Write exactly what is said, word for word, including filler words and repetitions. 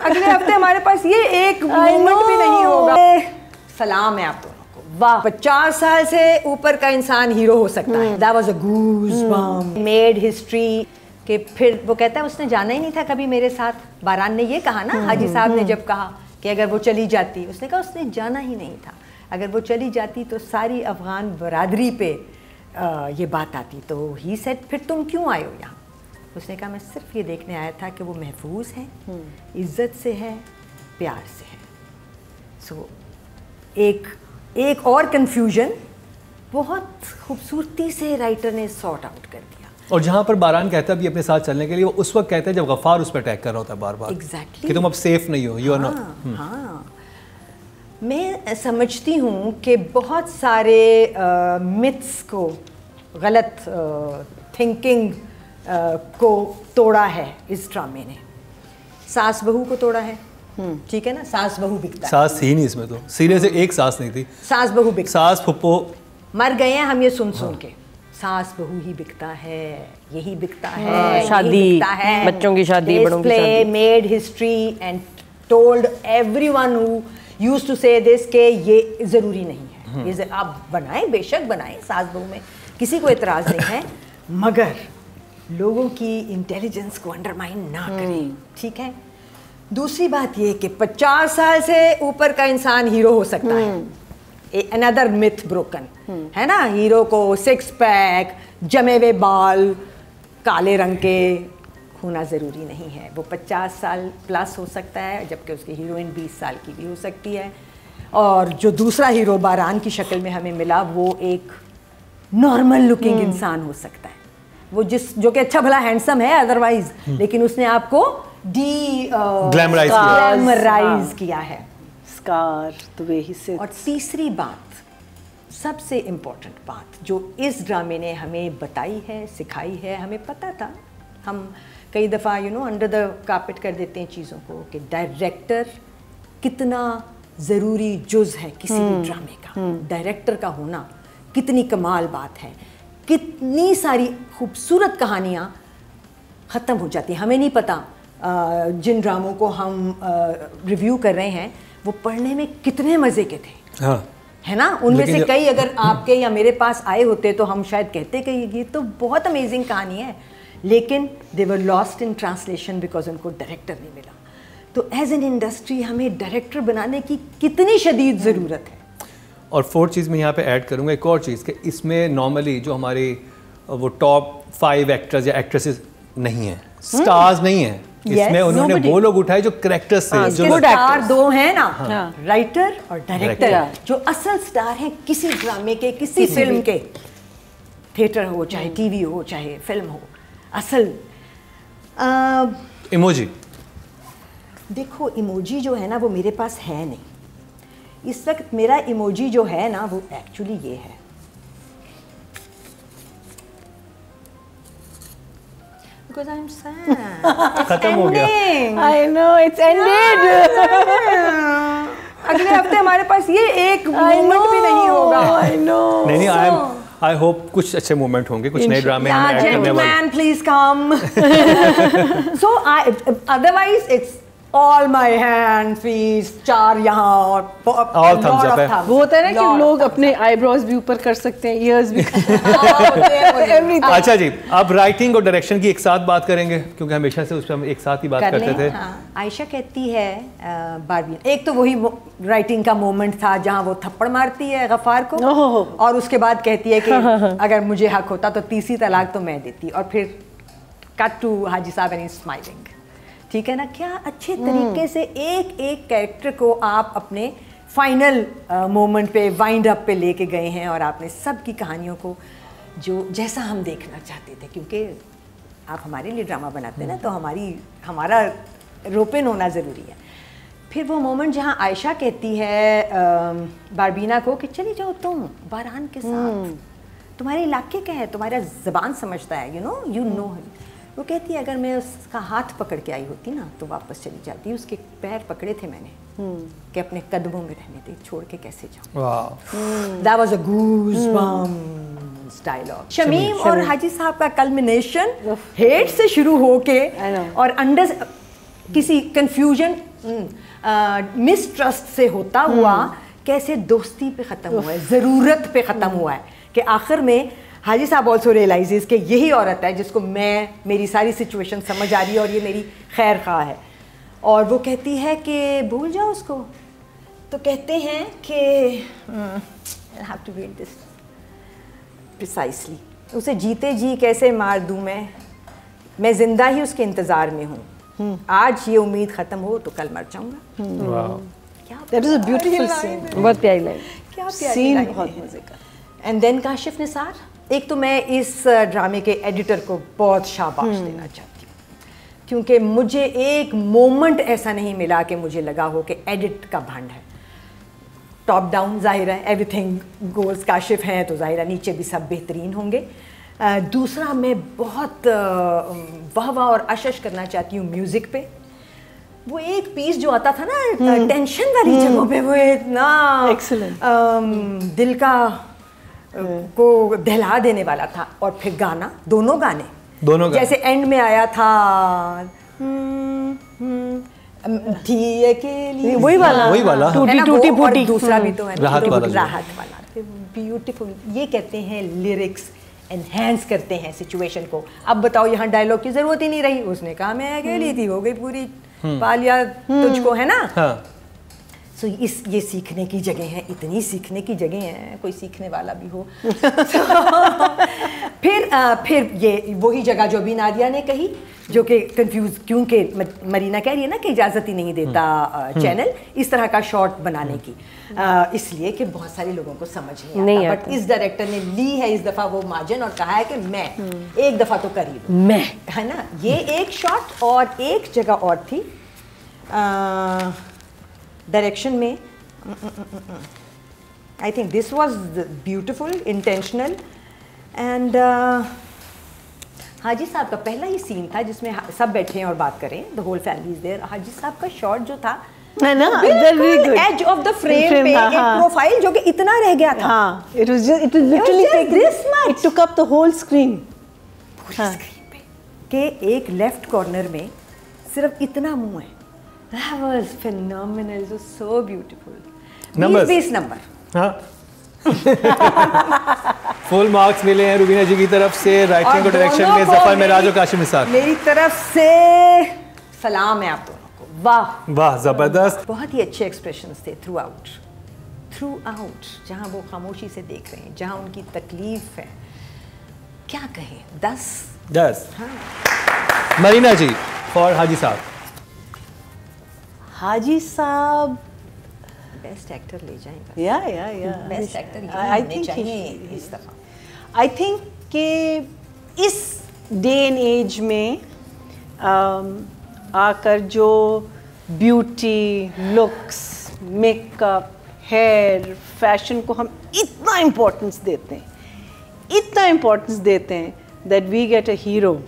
अगले हफ्ते हमारे पास ये एक मोमेंट भी नहीं होगा। सलाम है आप दोनों को, वाह, पचास साल से ऊपर का इंसान हीरो हो सकता है। That was a goose bump, made history. कि फिर वो कहता है उसने जाना ही नहीं था कभी मेरे साथ। बारान ने ये कहा ना, हाजी साहब ने जब कहा कि अगर वो चली जाती, उसने कहा उसने जाना ही नहीं था, अगर वो चली जाती तो सारी अफगान बरादरी पे आ, ये बात आती। तो ही सेड फिर तुम क्यों आए हो यहाँ? उसने कहा मैं सिर्फ ये देखने आया था कि वो महफूज है, इज्जत से है, प्यार से है। सो so, एक एक और कन्फ्यूजन बहुत खूबसूरती से राइटर ने सॉर्ट आउट कर दिया। और जहाँ पर बारान कहता है भी अपने साथ चलने के लिए, वो उस वक्त कहता है जब गफ़ार उस पर अटैक कर रहा होता है बार बार। एग्जैक्टली, कि तुम अब सेफ नहीं हो, यू आर नॉट। हाँ, मैं समझती हूँ कि बहुत सारे आ, मिथ्स को, गलत थिंकिंग Uh, को तोड़ा है इस ड्रामे ने। सास बहू को तोड़ा है, ठीक है ना। सास बहू बिकता, सास ही नहीं इसमें तो, सीरियस एक सास नहीं थी, सास बहू बिकता, सास फुप्पो मर गए हैं हम ये सुन सुन के। सास बहू ही बिकता है, यही बिकता है, शादी बिकता है, बच्चों की शादी, बड़ों की शादी। Made history and told everyone who used to say this के ये जरूरी नहीं है, ये आप बनाएं, बेशक बनाएं, सास बहू में किसी को एतराज नहीं है, मगर लोगों की इंटेलिजेंस को अंडरमाइन ना करें, ठीक है। दूसरी बात यह कि पचास साल से ऊपर का इंसान हीरो हो सकता है। अनदर मिथ ब्रोकन, है ना। हीरो को सिक्स पैक, जमे हुए बाल, काले रंग के होना ज़रूरी नहीं है। वो पचास साल प्लस हो सकता है, जबकि उसकी हीरोइन बीस साल की भी हो सकती है। और जो दूसरा हीरो बारान की शक्ल में हमें मिला, वो एक नॉर्मल लुकिंग इंसान हो सकता है, वो जिस जो कि अच्छा भला हैंडसम है अदरवाइज, लेकिन उसने आपको डी ग्लैमराइज किया है, स्कार तो वे हिस्से। और तीसरी बात, सबसे इम्पोर्टेंट बात जो इस ड्रामे ने हमें बताई है, सिखाई है। हमें पता था, हम कई दफ़ा you know under the carpet कर देते हैं चीज़ों को, कि डायरेक्टर कितना ज़रूरी जुज है किसी भी ड्रामे का। डायरेक्टर का होना कितनी कमाल बात है, कितनी सारी खूबसूरत कहानियाँ ख़त्म हो जाती हैं। हमें नहीं पता जिन ड्रामों को हम रिव्यू कर रहे हैं वो पढ़ने में कितने मज़े के थे, हाँ, है ना। उनमें से कई अगर आपके या मेरे पास आए होते तो हम शायद कहते कि ये तो बहुत अमेजिंग कहानी है, लेकिन they were lost in translation because उनको डायरेक्टर नहीं मिला। तो एज एन इंडस्ट्री हमें डायरेक्टर बनाने की कितनी शदीद ज़रूरत है। और फोर्थ चीज़ मैं यहाँ पे ऐड करूँगा एक और चीज़, कि इसमें नॉर्मली जो हमारे वो टॉप फाइव एक्टर्स या एक्ट्रेसेस नहीं हैं, स्टार्स नहीं हैं इसमें। yes, उन्होंने वो लोग उठाए जो करेक्टर्स थे, जो स्टार दो हैं ना, हाँ, राइटर और डायरेक्टर, जो असल स्टार हैं किसी ड्रामे के, किसी फिल्म के, थिएटर हो चाहे टीवी हो चाहे फिल्म हो। असल इमोजी देखो, इमोजी जो है ना वो मेरे पास है नहीं इस वक्त। मेरा इमोजी जो है ना वो एक्चुअली ये है, because I'm sad. खत्म हो गया। I know it's ended. अगले हफ्ते हमारे पास ये एक मोमेंट भी नहीं होगा। I know. नहीं नहीं, I am, I hope कुछ अच्छे मोमेंट होंगे, कुछ नए ड्रामे हमें ऐड करने वाले। Gentleman, please come. So I, otherwise it's All my hands, please, चार यहाँ और वो होता है ना कि लोग अपने आईब्रोज भी ऊपर कर सकते हैं, ईयर्स भी। अच्छा जी, आप राइटिंग और डायरेक्शन की एक साथ बात करेंगे, क्योंकि हमेशा से उस पर हम एक साथ ही बात करते थे। हाँ, आयशा कहती है बारबीन, एक तो वही राइटिंग का मोमेंट था जहाँ वो थप्पड़ मारती है गफ़ार को, और उसके बाद कहती है कि अगर मुझे हक होता तो तीसरी तलाक तो मैं देती, और फिर कट टू हाजी साहब एंड स्माइलिंग, ठीक है ना। क्या अच्छे तरीके से एक एक कैरेक्टर को आप अपने फाइनल मोमेंट पे, वाइंड अप पे लेके गए हैं, और आपने सबकी कहानियों को जो जैसा हम देखना चाहते थे, क्योंकि आप हमारे लिए ड्रामा बनाते हैं ना, तो हमारी हमारा रोपन होना ज़रूरी है। फिर वो मोमेंट जहाँ आयशा कहती है बारबीना को कि चली जाओ तुम बारान के साथ, तुम्हारे इलाके का है, तुम्हारा ज़बान समझता है, you know you know him. वो कहती है अगर मैं उसका हाथ पकड़ के आई होती ना तो वापस चली जाती, उसके पैर पकड़े थे मैंने कि अपने कदमों में रहने दे, छोड़ के कैसे जाऊं। That was a goose bumps dialogue. Shamim और हाजी साहब का कल्मिनेशन हेड से शुरू होके और अंडर किसी कंफ्यूजन मिसट्रस्ट से होता हुआ कैसे दोस्ती पे ख़त्म हुआ है, ज़रूरत पे ख़त्म हुआ है कि आखिर में हाजी साहब ऑल्सो रियलाइजेज़ कि यही औरत है जिसको मैं, मेरी सारी सिचुएशन समझ आ रही है और ये मेरी खैर खा है। और वो कहती है कि भूल जाओ उसको, तो कहते हैं कि I have to read this precisely, उसे जीते जी कैसे मार दूँ मैं, मैं ज़िंदा ही उसके इंतज़ार में हूँ, आज ये उम्मीद ख़त्म हो तो कल मर जाऊँगा। That is a beautiful scene. बहुत प्यारी लाइन, क्या सीन, बहुत मजे का। एंड देन काशिफ निसार, एक तो मैं इस ड्रामे के एडिटर को बहुत शाबाश देना चाहती हूँ क्योंकि मुझे एक मोमेंट ऐसा नहीं मिला कि मुझे लगा हो कि एडिट का भंड है। टॉप डाउन जाहिर है, एवरीथिंग गोल्स, काशिफ हैं तो जाहिर है नीचे भी सब बेहतरीन होंगे। दूसरा, मैं बहुत वाह वाह और अशश करना चाहती हूँ म्यूज़िक पे। वो एक पीस जो आता था ना टेंशन वाली जगहों पे, वो इतना एक्सीलेंट दिल का को दहला देने वाला था। और फिर गाना, दोनों गाने दोनों जैसे एंड में आया था थी अकेली, वही वाला वही वाला टूटी टूटी फूटी, दूसरा भी तो है राहत वाला, ब्यूटीफुल। ये कहते हैं लिरिक्स एनहेंस करते हैं सिचुएशन को। अब बताओ यहाँ डायलॉग की जरूरत ही नहीं रही, उसने कहा मैं अकेली थी, हो गई पूरी पालिया तुझको, है ना। हाँ। so, इस ये सीखने की जगह है, इतनी सीखने की जगह है, कोई सीखने वाला भी हो। फिर आ, फिर ये वही जगह जो भी नादिया ने कही, जो कि कंफ्यूज, क्योंकि मरीना कह रही है ना कि इजाज़त ही नहीं देता चैनल इस तरह का शॉर्ट बनाने की, इसलिए कि बहुत सारे लोगों को समझ नहीं, नहीं आता। बट इस डायरेक्टर ने ली है इस दफ़ा वो मार्जिन और कहा है कि मैं एक दफ़ा तो कर लूं मैं, है ना। ये एक शॉट और एक जगह और थी डायरेक्शन में, I think this was beautiful, intentional. And Haji Sahab का पहला ही सीन था जिसमें सब बैठे हैं और बात करें, the whole family is there. Haji Sahab का शॉट जो था है ना, एज ऑफ द फ्रेम पे एक प्रोफाइल जो कि इतना रह गया था, it was it was literally take this much, it took up the whole screen, पूरी स्क्रीन पे के एक लेफ्ट कॉर्नर में सिर्फ इतना मुंह है। That was phenomenal, it was so beautiful. बीस नंबर, हां फुल मार्क्स मिले हैं रुबीना जी की तरफ से राइटिंग और डायरेक्शन में, ज़फर मेराज और काशिफ निसार। मेरी तरफ से सलाम है आप दोनों को, वाह वाह जबरदस्त, बहुत ही अच्छे एक्सप्रेशंस थे थ्रू आउट थ्रू आउट जहाँ वो खामोशी से देख रहे हैं, जहाँ उनकी तकलीफ है, क्या कहें, दस दस। हाँ। मरीना जी और हाजी साहब, हाजी साहब बेस्ट एक्टर ले जाएगा। या या या बेस्ट एक्टर आई थिंक इस दफ़ा, आई थिंक कि इस डे एंड एज में आकर जो beauty, looks, makeup, hair, fashion को हम इतना इम्पोर्टेंस देते हैं, इतना इम्पोर्टेंस देते हैं that we get a hero